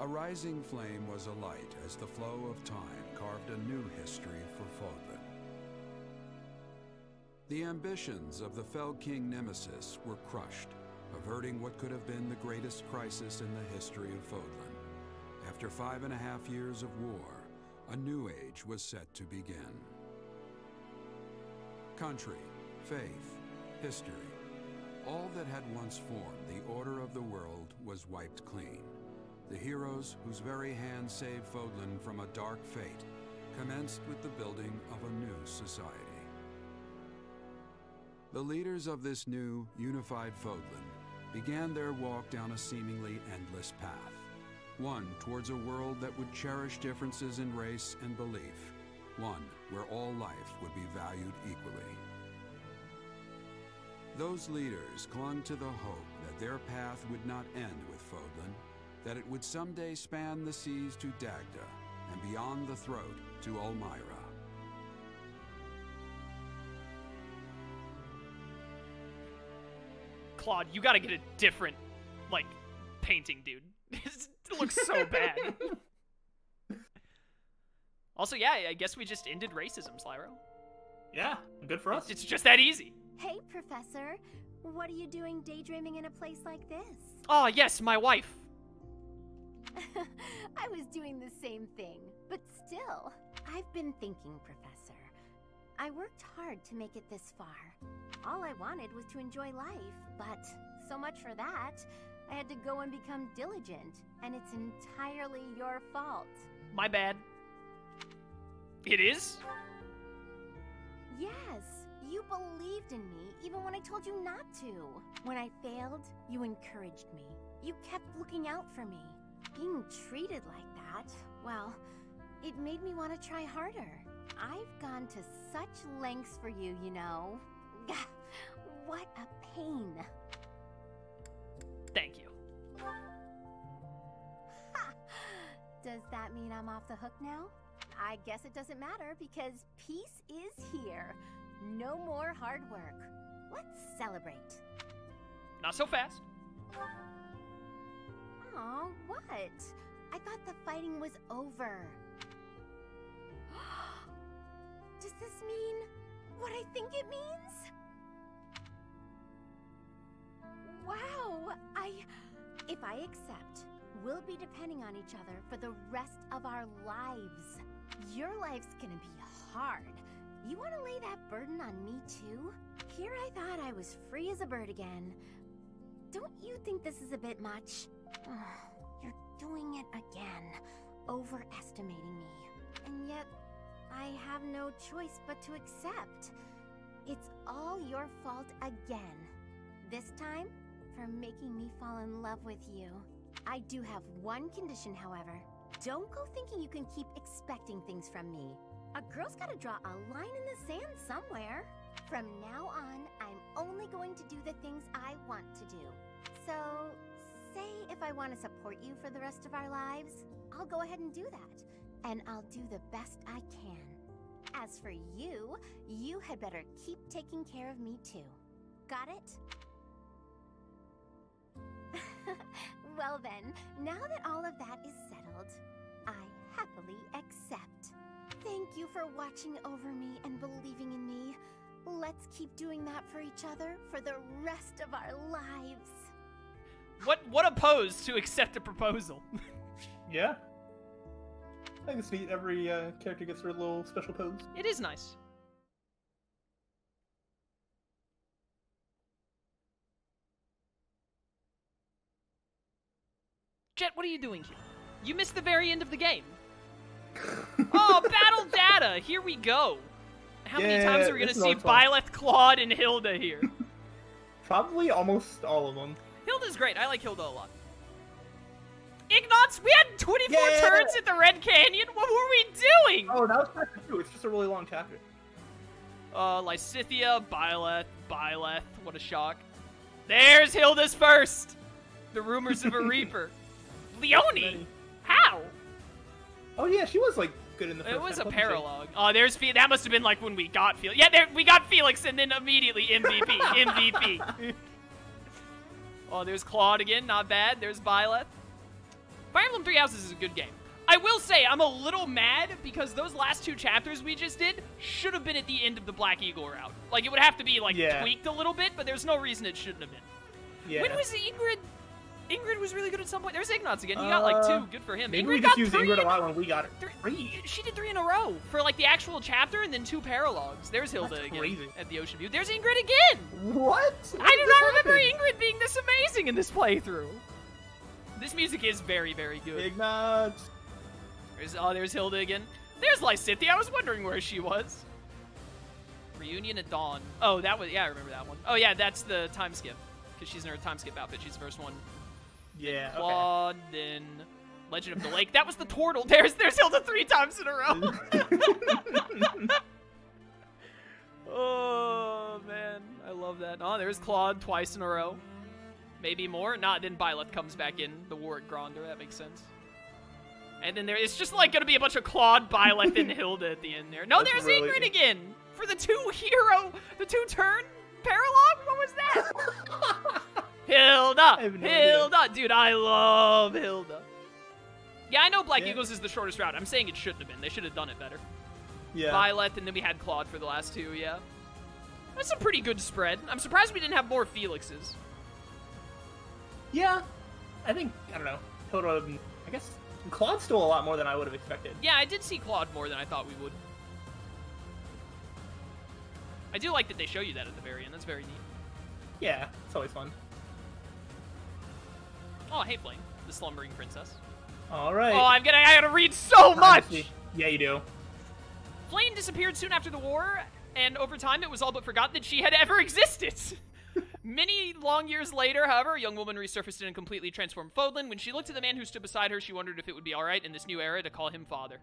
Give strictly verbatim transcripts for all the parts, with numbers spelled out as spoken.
A rising flame was alight as the flow of time carved a new history for Fodlan. The ambitions of the Fell King Nemesis were crushed, averting what could have been the greatest crisis in the history of Fodlan. After five and a half years of war, a new age was set to begin. Country, faith, history, all that had once formed the order of the world was wiped clean. The heroes whose very hands saved Fodlan from a dark fate commenced with the building of a new society. The leaders of this new, unified Fodlan began their walk down a seemingly endless path, one towards a world that would cherish differences in race and belief, one where all life would be valued equally. Those leaders clung to the hope that their path would not end with Fodlan, that it would someday span the seas to Dagda and beyond the throat to Almyra. Claude, you gotta get a different, like, painting, dude. It looks so bad. Also, yeah, I guess we just ended racism, Slyroh. Yeah, good for us. It's just that easy. Hey, Professor. What are you doing daydreaming in a place like this? Oh, yes, my wife. I was doing the same thing, but still. I've been thinking, Professor. I worked hard to make it this far. All I wanted was to enjoy life, but so much for that. I had to go and become diligent, and it's entirely your fault. My bad. It is? Yes, you believed in me even when I told you not to. When I failed, you encouraged me. You kept looking out for me. Being treated like that, well, it made me want to try harder. I've gone to such lengths for you, you know. What a pain. Thank you. Ha! Does that mean I'm off the hook now? I guess it doesn't matter because peace is here. No more hard work. Let's celebrate. Not so fast. Aw, what? I thought the fighting was over. Does this mean what I think it means? Wow, I... If I accept, we'll be depending on each other for the rest of our lives. Your life's gonna be hard. You wanna lay that burden on me too? Here I thought I was free as a bird again. Don't you think this is a bit much? You're doing it again, overestimating me. And yet, I have no choice but to accept. It's all your fault again. This time, for making me fall in love with you. I do have one condition, however. Don't go thinking you can keep expecting things from me. A girl's gotta draw a line in the sand somewhere. From now on, I'm only going to do the things I want to do. So... say if I want to support you for the rest of our lives, I'll go ahead and do that, and I'll do the best I can. As for you, you had better keep taking care of me too. Got it? Well then, now that all of that is settled, I happily accept. Thank you for watching over me and believing in me. Let's keep doing that for each other for the rest of our lives. What what a pose to accept a proposal. Yeah. I think it's neat. Every uh, character gets their little special pose. It is nice. Jet, what are you doing here? You missed the very end of the game. Oh, battle data! Here we go. How yeah, many times are we going to see Byleth, Claude, and Hilda here? Probably almost all of them. Hilda's great. I like Hilda a lot. Ignatz, we had twenty-four yeah, turns yeah. at the Red Canyon. What were we doing? Oh, that was chapter two. It's just a really long chapter. Uh, Lysithea, Byleth, Byleth. What a shock. There's Hilda's first. The rumors of a Reaper. Leonie? How? Oh, yeah, she was, like, good in the first It was time. a paralogue. Oh, uh, there's Felix. That must have been, like, when we got Felix. Yeah, there, we got Felix and then immediately M V P. M V P. Oh, there's Claude again, not bad. There's Byleth. Fire Emblem Three Houses is a good game. I will say I'm a little mad because those last two chapters we just did should have been at the end of the Black Eagle route. Like, it would have to be, like, yeah. tweaked a little bit, but there's no reason it shouldn't have been. Yeah. When was Ingrid... Ingrid was really good at some point. There's Ignatz again. He got, like, two. Good for him. Maybe Ingrid we just used Ingrid a lot when we got it. Three. She did three in a row for, like, the actual chapter and then two paralogues. There's Hilda That's again crazy. At the Ocean View. There's Ingrid again! What? When I do not remember happen? Ingrid being this amazing in this playthrough. This music is very, very good. Ignatz! There's, oh, there's Hilda again. There's Lysithea. I was wondering where she was. Reunion at Dawn. Oh, that was... Yeah, I remember that one. Oh, yeah, that's the time skip. Because she's in her time skip outfit. She's the first one. Yeah, okay. Claude, then Legend of the Lake. That was the turtle. There's, there's Hilda three times in a row. Oh, man. I love that. Oh, there's Claude twice in a row. Maybe more. Nah, then Byleth comes back in. The war at Gronder. That makes sense. And then there, it's just like going to be a bunch of Claude, Byleth, and Hilda at the end there. No, That's there's really... Ingrid again for the two hero, the two turn paralogue. What was that? Hilda, no Hilda, idea. Dude, I love Hilda. Yeah, I know Black yeah. Eagles is the shortest route. I'm saying it shouldn't have been. They should have done it better. Yeah. Byleth, and then we had Claude for the last two. Yeah, that's a pretty good spread. I'm surprised we didn't have more Felixes. Yeah, I think I don't know. Total, I guess. Claude stole a lot more than I would have expected. Yeah, I did see Claude more than I thought we would. I do like that they show you that at the very end. That's very neat. Yeah, it's always fun. Oh, hey, Flayn, the slumbering princess. All right. Oh, I'm gonna, I gotta read so much! Honestly, yeah, you do. Flayn disappeared soon after the war, and over time it was all but forgotten that she had ever existed. Many long years later, however, a young woman resurfaced in a completely transformed Fodlan. When she looked at the man who stood beside her, she wondered if it would be alright in this new era to call him father.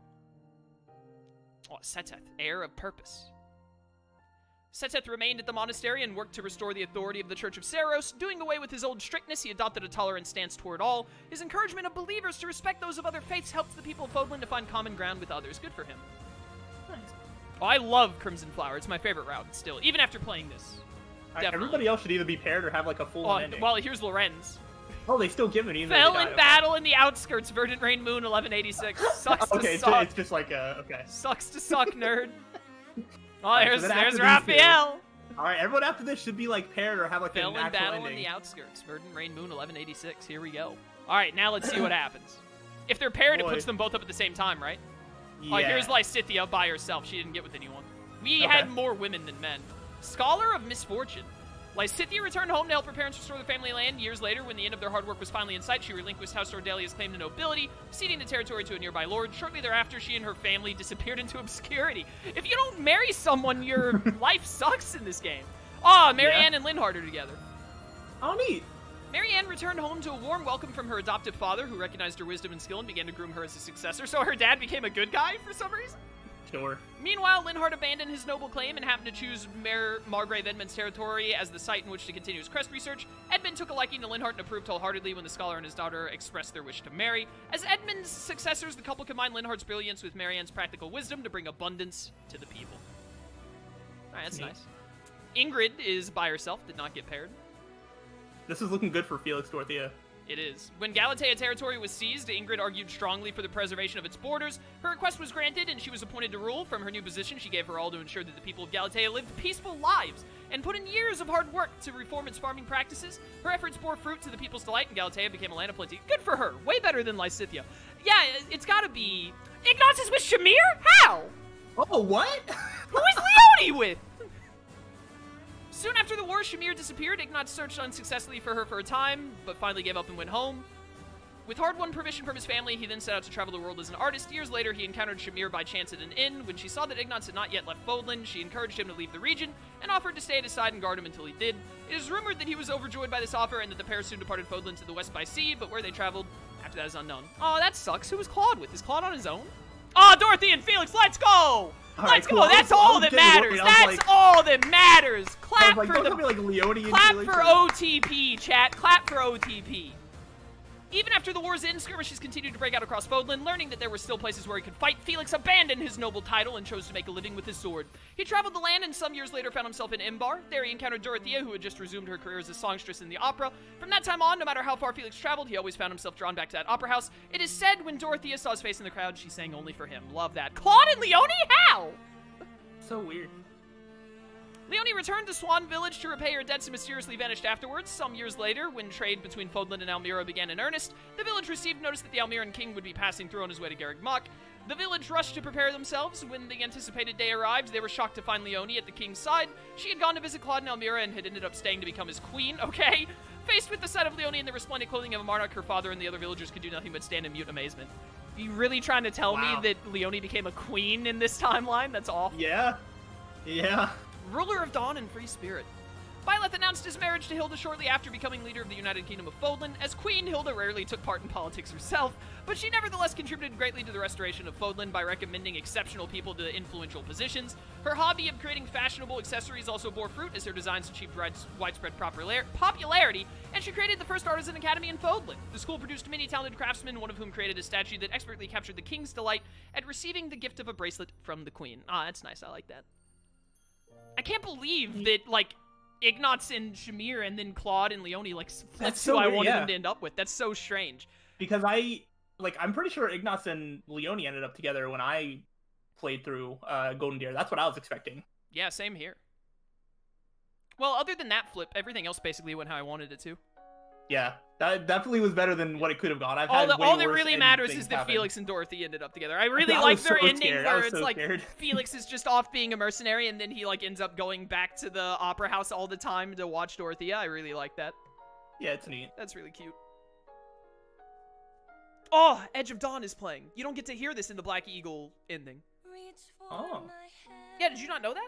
Oh, Seteth, heir of purpose. Seteth remained at the monastery and worked to restore the authority of the Church of Slyroh. Doing away with his old strictness, he adopted a tolerant stance toward all. His encouragement of believers to respect those of other faiths helped the people of Fodlan to find common ground with others. Good for him. Nice. Oh, I love Crimson Flower. It's my favorite route still, even after playing this. Definitely. Everybody else should either be paired or have like a full oh, ending. Well, here's Lorenz. Oh, they still give it either. Fell in battle in the outskirts, Verdant Rain Moon, eleven eighty-six. Sucks to okay, suck. Okay, it's just like a, okay. Sucks to suck, nerd. Oh, there's, so there's Raphael. Two. All right, everyone after this should be like paired or have like Fell an actual ending. Fell in battle in the outskirts, Verdant Rain Moon, eleven eighty-six. Here we go. All right, now let's see what happens. If they're paired, Boy. It puts them both up at the same time, right? Yeah. Oh, here's Lysithea by herself. She didn't get with anyone. We okay. had more women than men. Scholar of Misfortune. Lysithea returned home to help her parents restore the family land. Years later, when the end of their hard work was finally in sight, she relinquished House Ordelia's claim to nobility, ceding the territory to a nearby lord. Shortly thereafter, she and her family disappeared into obscurity. If you don't marry someone, your life sucks in this game. Ah, oh, Marianne yeah. and Linhardt are together. Oh, neat. Marianne returned home to a warm welcome from her adoptive father, who recognized her wisdom and skill and began to groom her as his successor, so her dad became a good guy for some reason. Sure. Meanwhile, Linhardt abandoned his noble claim and happened to choose Mar Margrave Edmund's territory as the site in which to continue his crest research. Edmund took a liking to Linhardt and approved wholeheartedly when the scholar and his daughter expressed their wish to marry. As Edmund's successors, the couple combined Linhardt's brilliance with Marianne's practical wisdom to bring abundance to the people. All right, that's Neat. nice. Ingrid is by herself, did not get paired. This is looking good for Felix Dorothea. It is. When Galatea territory was seized, Ingrid argued strongly for the preservation of its borders. Her request was granted, and she was appointed to rule. From her new position, she gave her all to ensure that the people of Galatea lived peaceful lives and put in years of hard work to reform its farming practices. Her efforts bore fruit to the people's delight, and Galatea became a land of plenty. Good for her. Way better than Lysithea. Yeah, it's gotta be... Ignatz is with Shamir? How? Oh, what? Who is Leonie with? Soon after the war, Shamir disappeared. Ignatz searched unsuccessfully for her for a time, but finally gave up and went home. With hard-won permission from his family, he then set out to travel the world as an artist. Years later, he encountered Shamir by chance at an inn. When she saw that Ignatz had not yet left Fodlan, she encouraged him to leave the region and offered to stay at his side and guard him until he did. It is rumored that he was overjoyed by this offer and that the pair soon departed Fodlan to the west by sea, but where they traveled after that is unknown. Oh, that sucks. Who was Claude with? Is Claude on his own? Oh, Dorothy and Felix, let's go! All Let's right, go! Cool. That's was, all that matters! That's like, all that matters! Clap like, for the- like Clap for O T P, chat! Clap for O T P! Even after the war's end, skirmishes continued to break out across Fodlan. Learning that there were still places where he could fight, Felix abandoned his noble title and chose to make a living with his sword. He traveled the land and some years later found himself in Embar. There he encountered Dorothea, who had just resumed her career as a songstress in the opera. From that time on, no matter how far Felix traveled, he always found himself drawn back to that opera house. It is said when Dorothea saw his face in the crowd, she sang only for him. Love that. Claude and Leonie? How? So weird. Leonie returned to Swan Village to repay her debts and mysteriously vanished afterwards. Some years later, when trade between Fodlan and Almyra began in earnest, the village received notice that the Almyran king would be passing through on his way to Garrick Mach. The village rushed to prepare themselves. When the anticipated day arrived, they were shocked to find Leonie at the king's side. She had gone to visit Claude and Almyra and had ended up staying to become his queen, okay? Faced with the sight of Leonie in the resplendent clothing of a monarch, her father and the other villagers could do nothing but stand in mute amazement. You really trying to tell wow. me that Leonie became a queen in this timeline? That's awful. Yeah. Yeah. Ruler of Dawn and Free Spirit. Byleth announced his marriage to Hilda shortly after becoming leader of the United Kingdom of Fodlan. As queen, Hilda rarely took part in politics herself, but she nevertheless contributed greatly to the restoration of Fodlan by recommending exceptional people to influential positions. Her hobby of creating fashionable accessories also bore fruit as her designs achieved widespread popularity, and she created the first artisan academy in Fodlan. The school produced many talented craftsmen, one of whom created a statue that expertly captured the king's delight at receiving the gift of a bracelet from the queen. Ah, that's nice. I like that. I can't believe that, like, Ignatz and Shamir and then Claude and Leonie, like, that's so who I weird, wanted yeah. them to end up with. That's so strange. Because I, like, I'm pretty sure Ignatz and Leonie ended up together when I played through uh, Golden Deer. That's what I was expecting. Yeah, same here. Well, other than that flip, everything else basically went how I wanted it to. Yeah, that definitely was better than what it could have gone. I've all had the, way all that really matters is that happen. Felix and Dorothea ended up together. I really I like their so ending scared. Where it's so like scared. Felix is just off being a mercenary and then he like ends up going back to the opera house all the time to watch Dorothea. I really like that. Yeah, it's neat. That's really cute. Oh, Edge of Dawn is playing. You don't get to hear this in the Black Eagle ending. Oh. Yeah, did you not know that?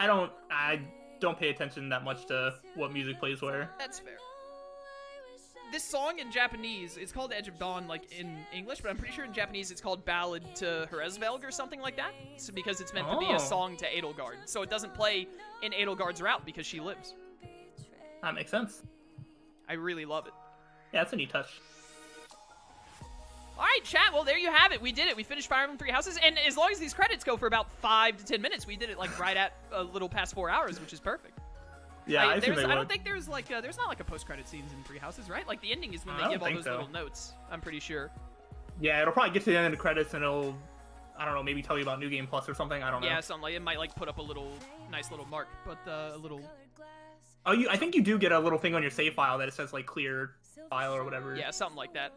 I don't. I don't pay attention that much to what music plays where. That's fair. This song in Japanese, it's called Edge of Dawn, like, in English, but I'm pretty sure in Japanese it's called Ballad to Hresvelg or something like that. So because it's meant oh. to be a song to Edelgard. So it doesn't play in Edelgard's route because she lives. That makes sense. I really love it. Yeah, that's a neat touch. All right, chat. Well, there you have it. We did it. We finished Fire Emblem Three Houses. And as long as these credits go for about five to ten minutes, we did it, like, right at a little past four hours, which is perfect. Yeah, I, I, there's, I don't think there's like a, there's not like a post-credit scenes in Three Houses, right? Like the ending is when they give all those so. little notes. I'm pretty sure. Yeah, it'll probably get to the end of the credits and it'll, I don't know, maybe tell you about New Game Plus or something. I don't know. Yeah, something like it might like put up a little nice little mark, but uh, a little. Oh, you! I think you do get a little thing on your save file that it says like clear file or whatever. Yeah, something like that.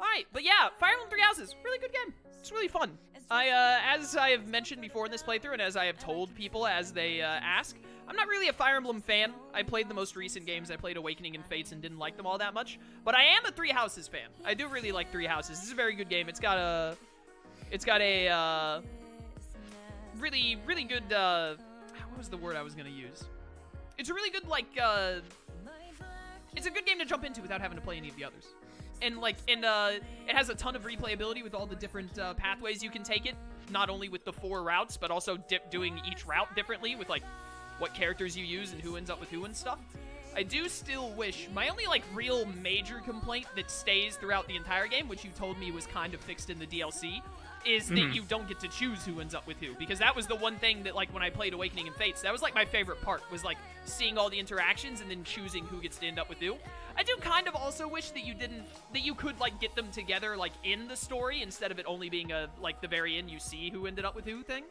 All right, but yeah, Fire Emblem Three Houses, really good game. It's really fun. I, uh, as I have mentioned before in this playthrough, and as I have told people as they uh, ask, I'm not really a Fire Emblem fan. I played the most recent games. I played Awakening and Fates and didn't like them all that much. But I am a Three Houses fan. I do really like Three Houses. This is a very good game. It's got a, it's got a uh, really, really good. Uh, what was the word I was gonna use? It's a really good like. Uh, it's a good game to jump into without having to play any of the others. And like, and uh, it has a ton of replayability with all the different uh, pathways you can take it. Not only with the four routes, but also dip doing each route differently with like what characters you use and who ends up with who and stuff. I do still wish my only like real major complaint that stays throughout the entire game, which you told me was kind of fixed in the D L C, is mm-hmm. that you don't get to choose who ends up with who, because that was the one thing that like when I played Awakening and Fates, that was like my favorite part, was like seeing all the interactions and then choosing who gets to end up with who. I do kind of also wish that you didn't that you could like get them together like in the story instead of it only being a like the very end you see who ended up with who thing.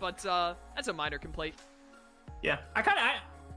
But uh that's a minor complaint. Yeah, I kind of I,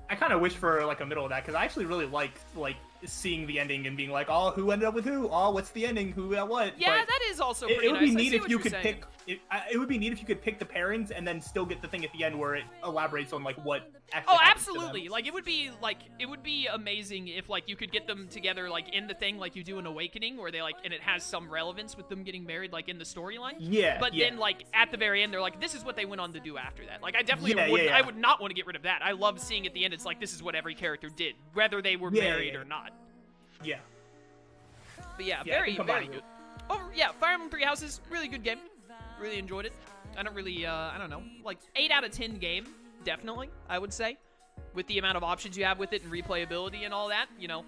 I kind of wish for like a middle of that, because I actually really like like seeing the ending and being like, oh, who ended up with who? Oh, what's the ending? Who got what? Yeah, but that is also pretty it, it would nice. Be neat if you could saying. pick. It, it would be neat if you could pick the pairings and then still get the thing at the end where it elaborates on like what. Actually oh, absolutely! To them. Like it would be like it would be amazing if like you could get them together like in the thing like you do in Awakening, where they like and it has some relevance with them getting married like in the storyline. Yeah. But yeah. then like at the very end, they're like, this is what they went on to do after that. Like I definitely yeah, would. Yeah, yeah. I would not want to get rid of that. I love seeing at the end. It's like this is what every character did, whether they were yeah, married yeah, yeah. or not. Yeah. But yeah, yeah very, very good. Oh, yeah, Fire Emblem Three Houses, really good game. Really enjoyed it. I don't really, uh, I don't know, like eight out of ten game, definitely, I would say. With the amount of options you have with it and replayability and all that, you know.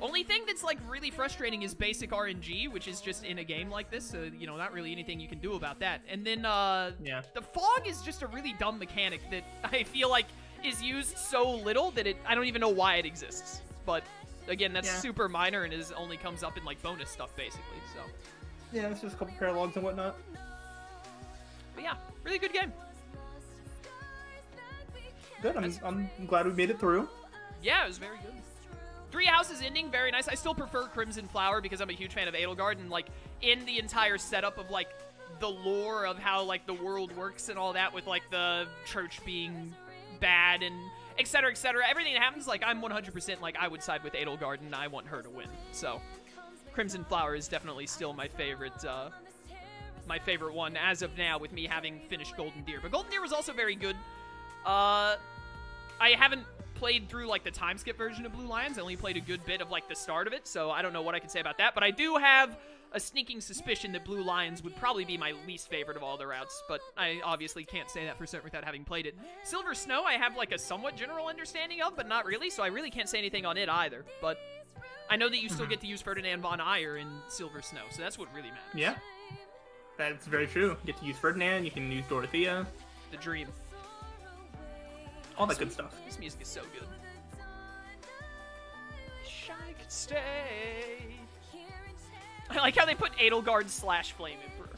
Only thing that's like really frustrating is basic R N G, which is just in a game like this, so you know, not really anything you can do about that. And then uh yeah. the fog is just a really dumb mechanic that I feel like is used so little that it I don't even know why it exists. But again, that's yeah. super minor and is only comes up in like bonus stuff basically, so. Yeah, it's just a couple paralogs and whatnot. But yeah, really good game. Good, I'm, I'm glad we made it through. Yeah, it was very good. Three Houses ending, very nice. I still prefer Crimson Flower because I'm a huge fan of Edelgard, and like in the entire setup of like the lore of how like the world works and all that, with like the church being bad and et cetera, et cetera. Everything that happens, like I'm one hundred percent like I would side with Edelgard and I want her to win. So Crimson Flower is definitely still my favorite, uh, my favorite one as of now, with me having finished Golden Deer. But Golden Deer was also very good. Uh, I haven't played through like the time skip version of Blue Lions. I only played a good bit of like the start of it, so I don't know what I can say about that, but I do have a sneaking suspicion that Blue Lions would probably be my least favorite of all the routes, but I obviously can't say that for certain without having played it. Silver Snow I have like a somewhat general understanding of, but not really, so I really can't say anything on it either, but I know that you still get to use Ferdinand von Aegir in Silver Snow, so that's what really matters. Yeah, that's very true. You get to use Ferdinand, you can use Dorothea. The dream. All that good stuff. This music is so good. Wish I could stay. I like how they put Edelgard slash Flame Emperor.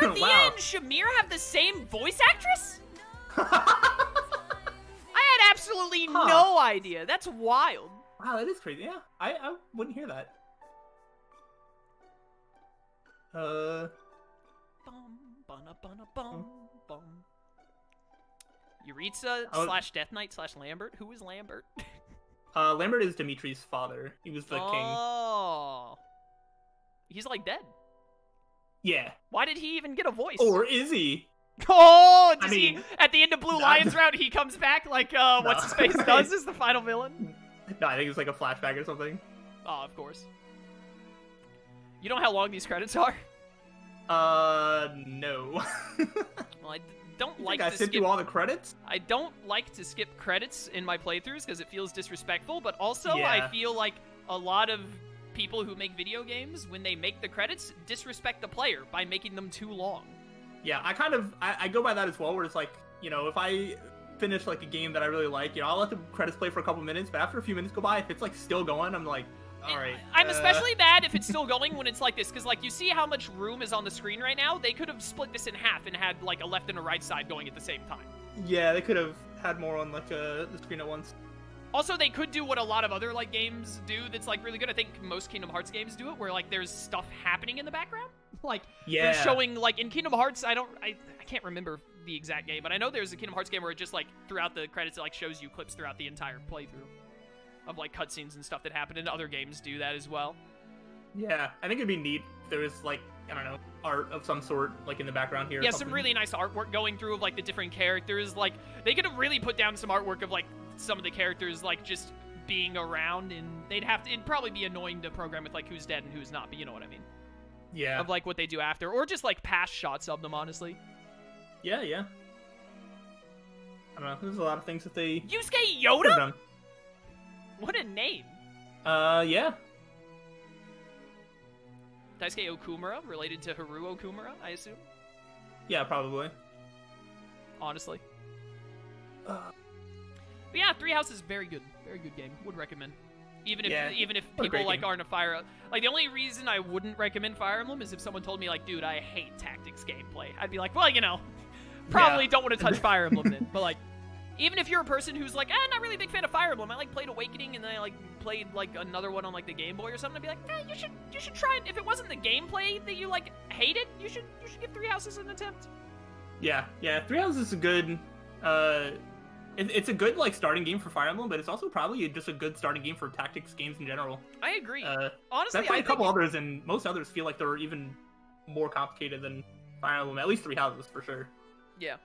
Dorothea wow. and Shamir have the same voice actress? I had absolutely huh. no idea. That's wild. Wow, that is crazy. Yeah, I, I wouldn't hear that. Uh. Bum, bum, bum, bum, bum. Yuritsa oh. slash Death Knight slash Lambert. Who is Lambert? uh, Lambert is Dimitri's father. He was the oh. king. Oh. He's like dead. Yeah. Why did he even get a voice? Or is he? Oh, does I mean, he? At the end of Blue nah, Lions route, he comes back like, uh, nah. what's his face does is the final villain? No, I think it's like a flashback or something. Oh, of course. You know how long these credits are? Uh, no. well, I. I don't like I to skip all the credits. I don't like to skip credits in my playthroughs because it feels disrespectful, but also yeah. I feel like a lot of people who make video games, when they make the credits, disrespect the player by making them too long. Yeah, I kind of I, I go by that as well, where it's like, you know, if I finish like a game that I really like, you know, I'll let the credits play for a couple minutes, but after a few minutes go by, if it's like still going, I'm like, all right. I'm uh... especially bad if it's still going when it's like this, because like you see how much room is on the screen right now. They could have split this in half and had like a left and a right side going at the same time. Yeah, they could have had more on like uh, the screen at once. Also, they could do what a lot of other like games do that's like really good. I think most Kingdom Hearts games do it, where like there's stuff happening in the background, like yeah, they're showing like in Kingdom Hearts. I don't, I, I can't remember the exact game, but I know there's a Kingdom Hearts game where it just like throughout the credits it like shows you clips throughout the entire playthrough of like cutscenes and stuff that happen, and other games do that as well. Yeah, I think it'd be neat if there was like, I don't know, art of some sort like in the background here. Yeah, or some really nice artwork going through of like the different characters. Like they could have really put down some artwork of like some of the characters like just being around, and they'd have to, it'd probably be annoying to program with like who's dead and who's not, but you know what I mean. Yeah. Of like what they do after, or just like past shots of them, honestly. Yeah, yeah. I don't know, there's a lot of things that they... Yusuke Yoda? What a name. Uh, yeah. Daisuke Okumura, related to Haru Okumura, I assume? Yeah, probably. Honestly. Uh, but yeah, Three Houses is very good. Very good game. Would recommend. Even if yeah, even if people like aren't a Fire... Like, the only reason I wouldn't recommend Fire Emblem is if someone told me, like, dude, I hate tactics gameplay. I'd be like, well, you know, probably yeah. don't want to touch Fire Emblem then. But, like... Even if you're a person who's like, eh, I'm not really a big fan of Fire Emblem. I like played Awakening and then I like played like another one on like the Game Boy or something. I'd be like, eh, you should you should try it. If it wasn't the gameplay that you like hated, you should you should give Three Houses an attempt. Yeah, yeah, Three Houses is a good, uh, it, it's a good like starting game for Fire Emblem, but it's also probably just a good starting game for tactics games in general. I agree. Uh, Honestly, I played a couple others, and most others feel like they're even more complicated than Fire Emblem. At least Three Houses for sure. Yeah.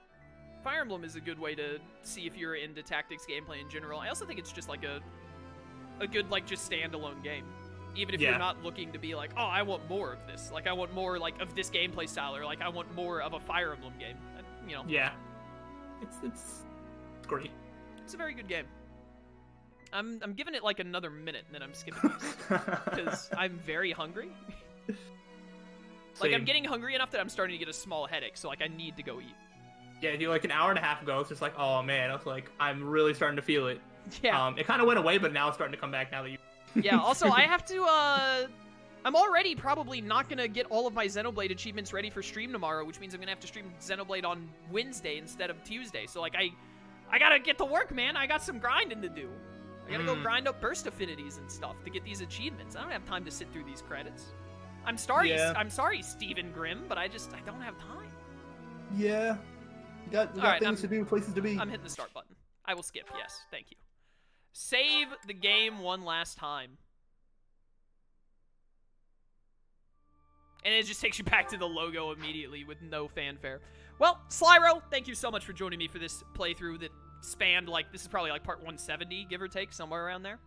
Fire Emblem is a good way to see if you're into tactics gameplay in general. I also think it's just like a a good like just standalone game, even if yeah. you're not looking to be like, oh, I want more of this, like I want more like of this gameplay style, or like I want more of a Fire Emblem game, you know. Yeah, it's it's great. It's a very good game. I'm I'm giving it like another minute, and then I'm skipping this because I'm very hungry. Like, I'm getting hungry enough that I'm starting to get a small headache, so, like, I need to go eat. Yeah, dude, like, an hour and a half ago, it's just like, oh, man, I was like, I'm really starting to feel it. Yeah. Um, it kind of went away, but now it's starting to come back now that you... Yeah, also, I have to, uh... I'm already probably not going to get all of my Xenoblade achievements ready for stream tomorrow, which means I'm going to have to stream Xenoblade on Wednesday instead of Tuesday. So, like, I... I gotta get to work, man. I got some grinding to do. I gotta mm. go grind up burst affinities and stuff to get these achievements. I don't have time to sit through these credits. I'm sorry, yeah. I'm sorry, Stephen Grimm, but I just, I don't have time. Yeah. You got, you got right, things I'm, to do, places to be. I'm hitting the start button. I will skip, yes, thank you. Save the game one last time. And it just takes you back to the logo immediately with no fanfare. Well, Slyroh, thank you so much for joining me for this playthrough that spanned, like, this is probably like part one seventy, give or take, somewhere around there.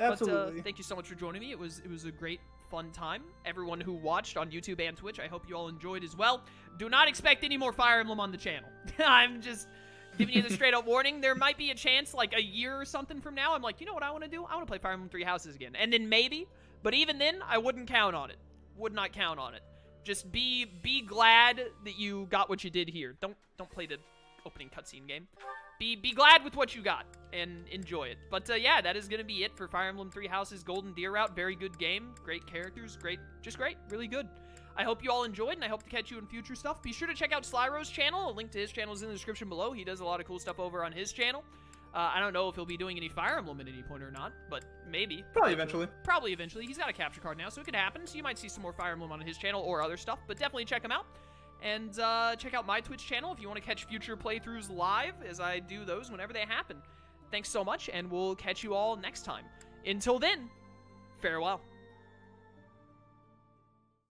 Absolutely. But, uh, thank you so much for joining me. It was, it was a great... fun time. Everyone who watched on YouTube and Twitch, I hope you all enjoyed as well. Do not expect any more Fire Emblem on the channel. I'm just giving you the straight up warning. There might be a chance like a year or something from now, I'm like, you know what I want to do? I want to play Fire Emblem Three Houses again. And then maybe, but even then, I wouldn't count on it. Would not count on it. Just be be glad that you got what you did here. Don't don't play the opening cutscene game. Be, be glad with what you got and enjoy it. But uh, yeah, that is going to be it for Fire Emblem Three Houses Golden Deer Route. Very good game. Great characters. Great. Just great. Really good. I hope you all enjoyed, and I hope to catch you in future stuff. Be sure to check out Slyroh's channel. A link to his channel is in the description below. He does a lot of cool stuff over on his channel. Uh, I don't know if he'll be doing any Fire Emblem at any point or not, but maybe. Probably eventually. Probably eventually. He's got a capture card now, so it could happen. So you might see some more Fire Emblem on his channel or other stuff, but definitely check him out. And uh, check out my Twitch channel if you want to catch future playthroughs live, as I do those whenever they happen. Thanks so much, and we'll catch you all next time. Until then, farewell.